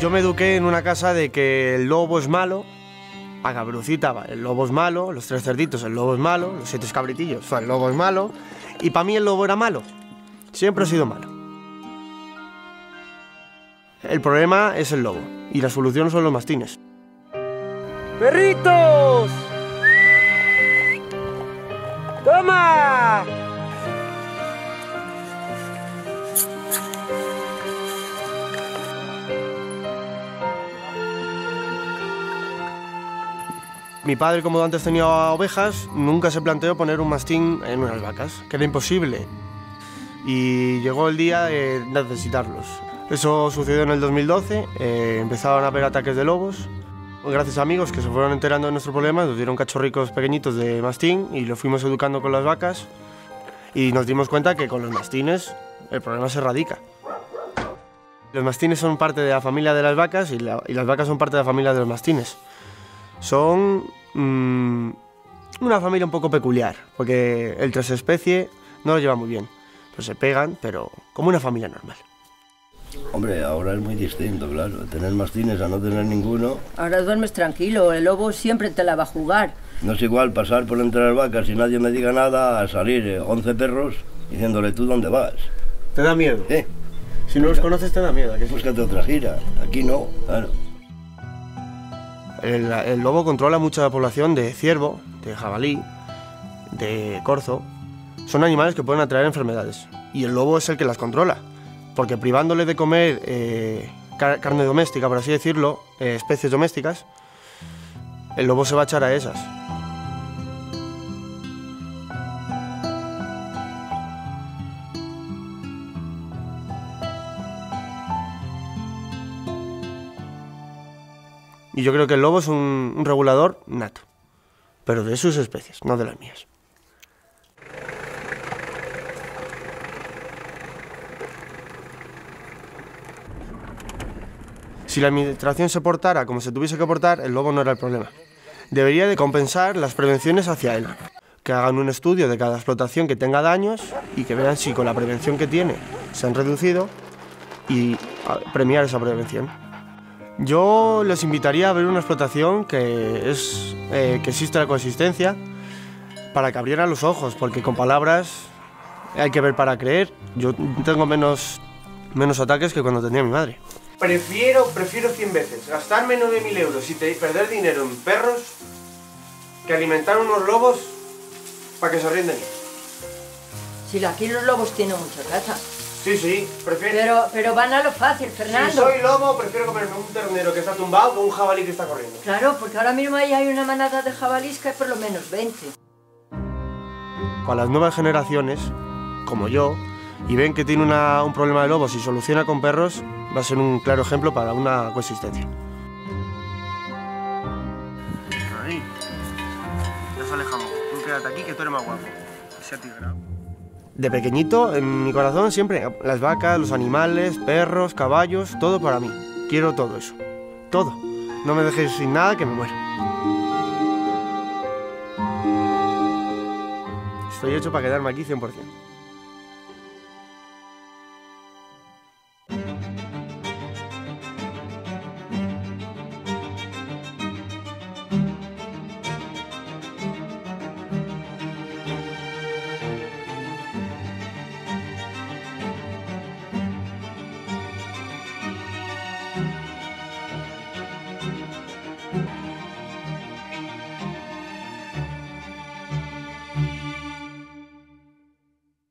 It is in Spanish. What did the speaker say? Yo me eduqué en una casa de que el lobo es malo, a Cabrucita va, el lobo es malo, los tres cerditos, el lobo es malo, los siete cabritillos, el lobo es malo, y para mí el lobo era malo, siempre ha sido malo. El problema es el lobo, y la solución son los mastines. ¡Perritos! ¡Toma! Mi padre, como antes tenía ovejas, nunca se planteó poner un mastín en unas vacas, que era imposible. Y llegó el día de necesitarlos. Eso sucedió en el 2012, empezaron a haber ataques de lobos. Gracias a amigos que se fueron enterando de nuestro problema, nos dieron cachorricos pequeñitos de mastín y los fuimos educando con las vacas. Y nos dimos cuenta que con los mastines el problema se erradica. Los mastines son parte de la familia de las vacas y las vacas son parte de la familia de los mastines. Son una familia un poco peculiar, porque el tresespecie no lo lleva muy bien. Pues se pegan, pero como una familia normal. Hombre, ahora es muy distinto, claro, tener mastines a no tener ninguno. Ahora duermes tranquilo, el lobo siempre te la va a jugar. No es igual pasar por entre las vacas y nadie me diga nada a salir 11 perros diciéndole tú dónde vas. ¿Te da miedo? ¿Eh? Si no los conoces te da miedo. Búscate otra gira, aquí no, claro. El lobo controla mucha población de ciervo, de jabalí, de corzo. Son animales que pueden atraer enfermedades y el lobo es el que las controla. Porque privándole de comer carne doméstica, por así decirlo, especies domésticas, el lobo se va a echar a esas. Y yo creo que el lobo es un regulador nato, pero de sus especies, no de las mías. Si la administración se portara como se tuviese que portar, el lobo no era el problema. Debería de compensar las prevenciones hacia él. Que hagan un estudio de cada explotación que tenga daños y que vean si con la prevención que tiene se han reducido y premiar esa prevención. Yo les invitaría a ver una explotación que existe la coexistencia para que abrieran los ojos, porque con palabras hay que ver para creer. Yo tengo menos ataques que cuando tenía mi madre. Prefiero 100 veces gastarme 9.000 euros y perder dinero en perros que alimentar unos lobos para que se ríen de mí. Si aquí los lobos tienen mucha caza. Sí, sí, prefiero. Pero van a lo fácil, Fernando. Si soy lobo, prefiero comerme un ternero que está tumbado que un jabalí que está corriendo. Claro, porque ahora mismo ahí hay una manada de jabalís que hay por lo menos 20. Para las nuevas generaciones, como yo, y ven que tiene un problema de lobos y soluciona con perros, va a ser un claro ejemplo para una coexistencia. Ahí, ya se alejamos. Tú quédate aquí que tú eres más guapo. Se ha tigrado. De pequeñito, en mi corazón siempre las vacas, los animales, perros, caballos, todo para mí. Quiero todo eso. Todo. No me dejéis sin nada que me muera. Estoy hecho para quedarme aquí 100%.